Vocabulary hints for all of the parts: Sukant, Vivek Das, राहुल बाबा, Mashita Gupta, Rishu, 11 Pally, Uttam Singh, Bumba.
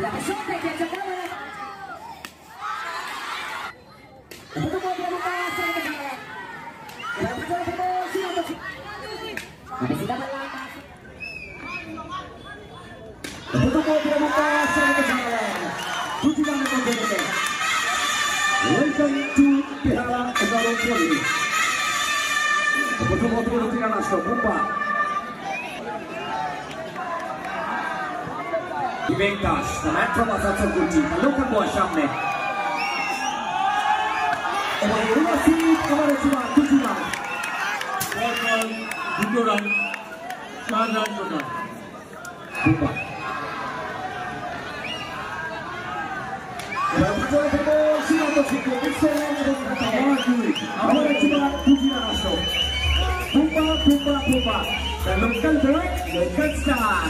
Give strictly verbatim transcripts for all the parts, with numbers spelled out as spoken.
Vivek Das, the man from Asatsa, Luka Boshan ne. और ये वासी कमरे चुना, चुना. और कल दूसरा रन, चार रन चुना. Bumba. राजस्थान के बोल सीनातो सीखो, इससे लोगों को तबाह करें. हमारे चुना, दूसरा राष्ट्र. Bumba, Bumba, Bumba. The local drug, local star.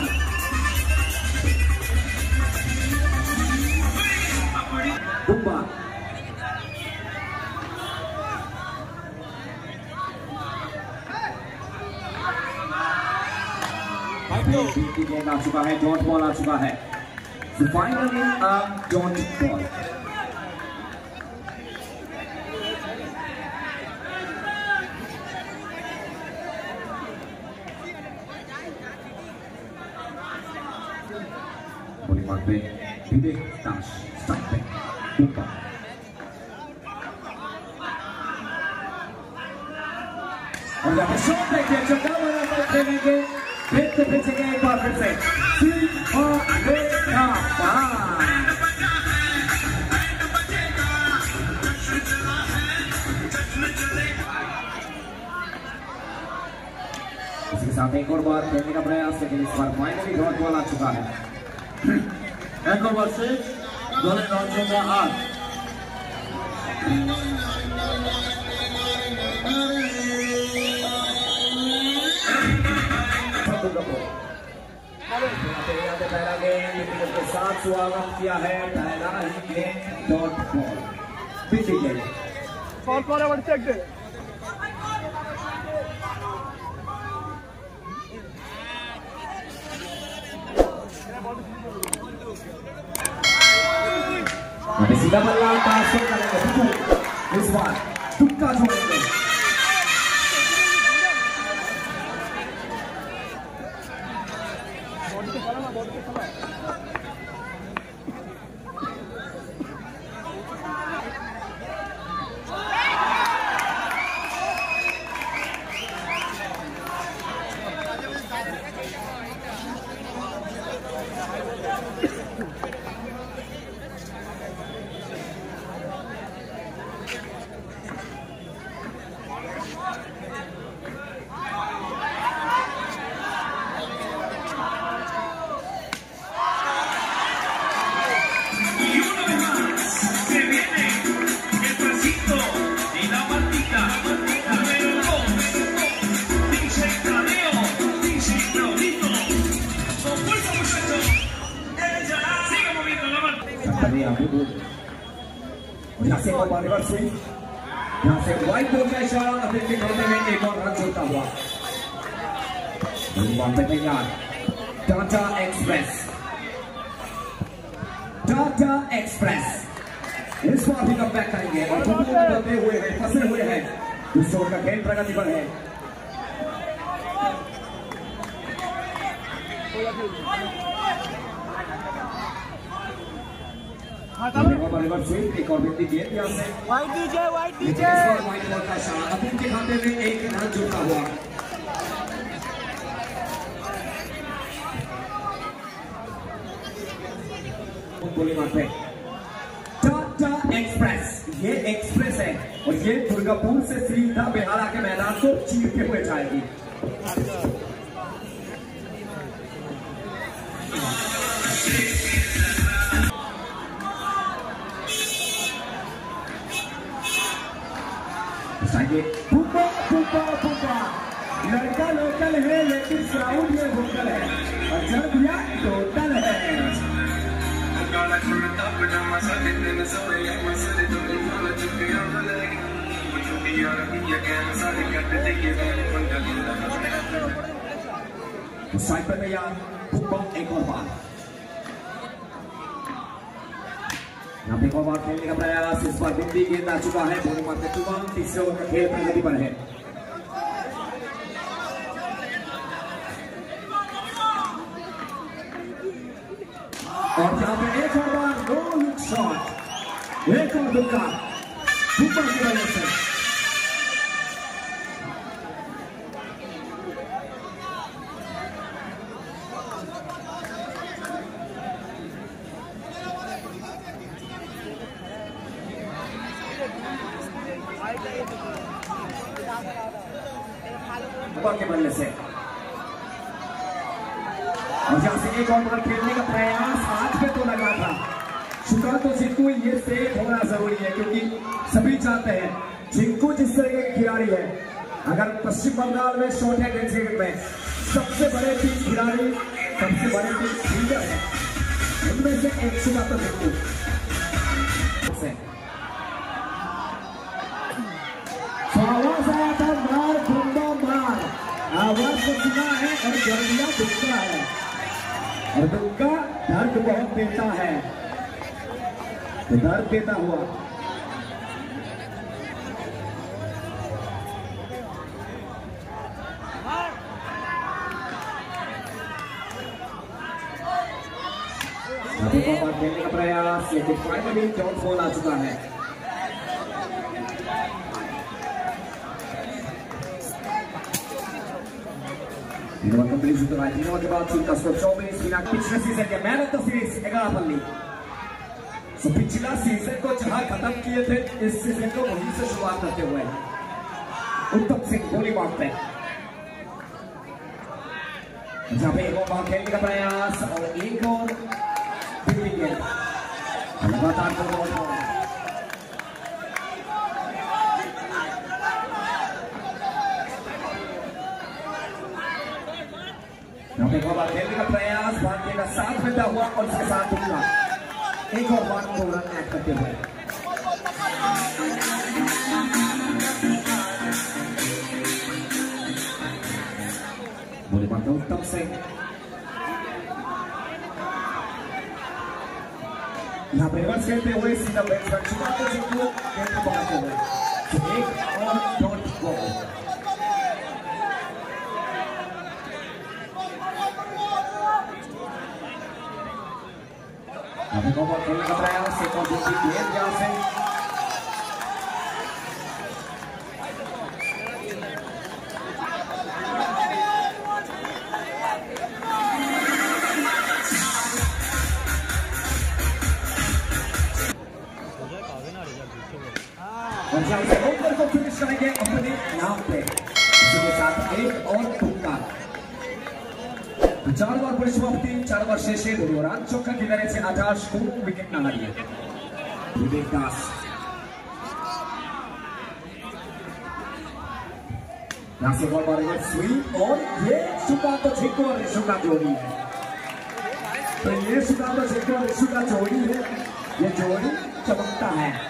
Bumba. की गेंद आ चुका है, डॉट बॉल आ चुका है. The final game a dot ball. Bowling mark पे Vivek Das, strike पे Bumba. और यहाँ पे शॉट है क्या चक्कर वाला पर खेलेंगे फिर से फिर से क्या एक बार फिर से सिंह और बेटा इसके साथ एक और बार खेलने का प्रयास लेकिन इस बार फाइनली डॉट बॉल आ चुका है. एक और बार से दोनों राज्यों का हाथ पहला गेंद के साथ स्वागत किया है. पहला ही गेंद डॉट बॉल बीसी गेंद कॉल पर वन सेकंड अभी सीधा बल्ला पास करेंगे सुकून इस बार तुक्का छोड़ेंगे बॉडी के खिलाफ बॉडी के खिलाफ यहाँ से वाइट बॉल का इशारा अपने के घोड़े में एक और रन जोड़ता हुआ बॉम्बे तैयार टाटा एक्सप्रेस टाटा एक्सप्रेस इस बार भी कम बैक करेंगे और बंदे हुए हैं फंसे हुए हैं इस ओवर का खेल प्रगति पर है. एक और व्यक्ति गेंद यहाँ से वाइट दीजिए वाइट दीजिए वाइट बॉल का इशारा अपील के खाते में एक रन जुड़ता हुआ बोली मार पे टाटा एक्सप्रेस ये एक्सप्रेस है और ये दुर्गापुर से सीधा बिहार आके मैदान को चीर के हुए जाएगी. भूखा भूखा भूखा लड़का लोकल है लेकिन साउंड में भूखल है और जब यह टोटल है साइड पर भैया भूखा एक और बार यहाँ पे कॉमर खेलने का प्रयास, इस बार बिंदी गेंद आ चुका है पूर्णिमा के चुमान, तीसरे ओवर का खेल प्रगति पर है। और यहाँ पे एक और बार नो लुक शॉट, एक और धक्का बुम्बा की वजह से। खेलने का प्रयास हाथ पे तो लगा था, सुकांत और जिंकू ये सेफ होना जरूरी है क्योंकि सभी चाहते हैं जिंकू जिस तरह के खिलाड़ी है, अगर पश्चिम बंगाल में शॉर्ट हैंड क्रिकेट में सबसे बड़े टीम खिलाड़ी, सबसे बड़े टीम फील्डर है, उनमें से एक सुकांत और जिंकू। तो आवाज आया था मार बुम्बा मार, आवाज को सुना है और गर्मिया दुखता है और दुर्गा दर्द बहुत देता है, दर्द देता हुआ खेलने का प्रयास, लेकिन फाइनली चौथ फोन आ चुका है। कंप्लीट होता है तीनों के बाद चौबीस बिना पिछले सीजन के मैन ऑफ द सीरीज एगारह पल्ली। तो पिछला सीजन को जहां खत्म किए थे, इस सीजन को वहीं से शुरुआत करते हुए उत्तम सिंह गोली मारते हैं। जहां पे एक और बार खेलने का प्रयास और एक और फिफ्टी गेंद लगातार कर खेलने का प्रयास, भाग्य का साथ मिलता हुआ और उसके साथ उठना, एक और बार को रन ऐड करते हुए। बोले बात उत्तम सिंह, यहाँ पे रिवर्स खेलते हुए सीधा बैट्स पर सुकांत और जिंकू गेंद को पकड़ते हुए एक और डॉट बॉल। अभी को बहुत खेलने का प्रयास, एक और दूसरी गेंद यहाँ से ओवर को फिनिश करेंगे अपने नाम पे, इसके साथ एक और टुक्का। चार बार पुलिस मुफ्ती, चार बार शेषे दौरान चौका किनारे से आकाश को विकेट न लगी। विवेक दास यहाँ से बॉल मारेंगे स्वीप, और ये सुकांत और जिंकू और ऋषु का जोड़ी है। तो ये सुकांत और जिंकू और ऋषु का जोड़ी है, ये जोड़ी चमकता है।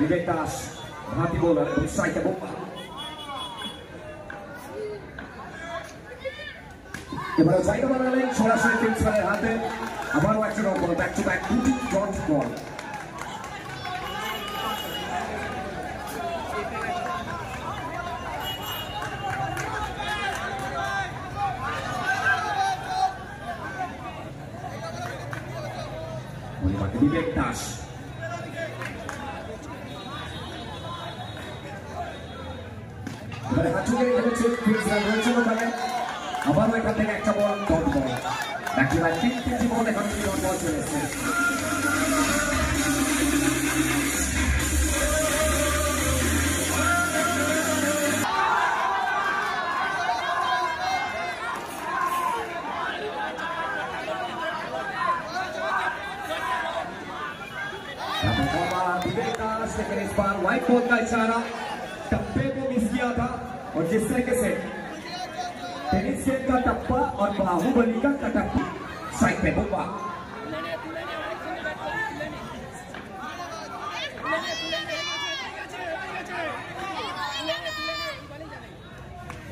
Vivek Das, Mati Bola, Mashita Gupta. ये बड़ा साइड बना लें, छोड़ा से टीम्स वाले हाथे, हमारा action off ball, back to back, two dot ball. Vivek Das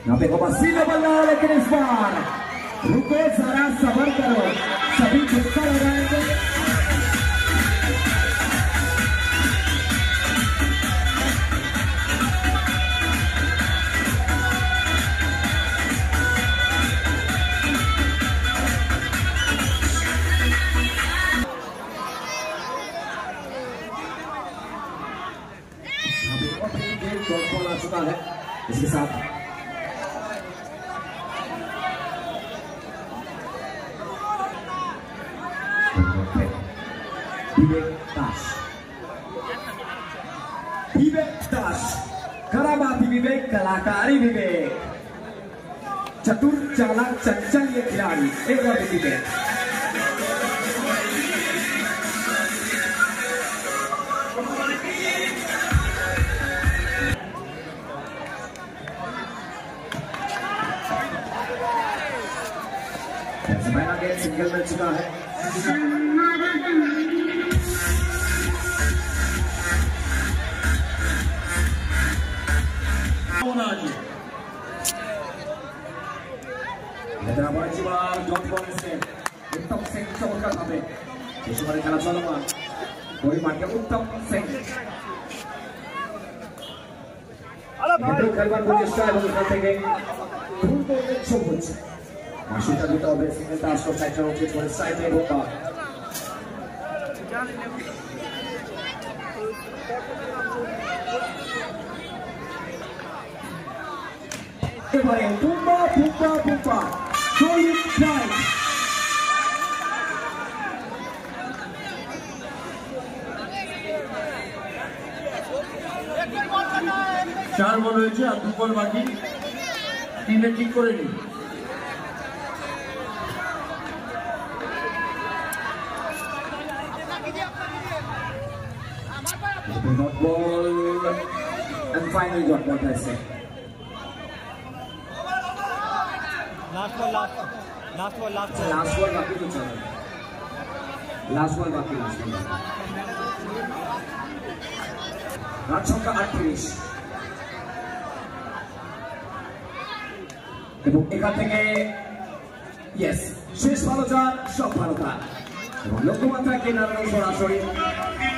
यहाँ पे हसीना बल्ला, लेकिन इस बार रुको जरा, सबर करो, सभी छक्का लगाएंगे। गेम आ चुका है, इसके साथ विवेक दास, विवेक दास करामाती विवेक, कलाकारी विवेक, चतुर चालाक चंचल ये खिलाड़ी। एक बार विवेक बैट्समैन गेंद सिंगल मिल चुका है। हैदराबाद की बार डॉट बॉल से उत्तम सिंह चौका थामे इस बार खेला चालू हुआ। कोई मारके उत्तम सिंह मिडल खलवाड़ पुलिस का लोग करते गए फुल बॉल में चौबुच माशिता गुप्ता और सिंह दास को पैचरों के पर साइड में होगा। बुम्बा बुम्बा बुम्बा सोलिड ट्राई, चार बॉल रही है, दो बॉल बाकी, तीन ने ठीक करेगी। Dot ball and finally dot ball ऐसे last ball last last ball last last ball बाकी कुछ लास्ट बॉल बाकी लास्ट बॉल राजस्थान का अट्ठाईस এবং এখান থেকে यस শেষ ভালোটা সব ভালোটা এবং লক্ষ্যমাত্রা কেনার সরাসরি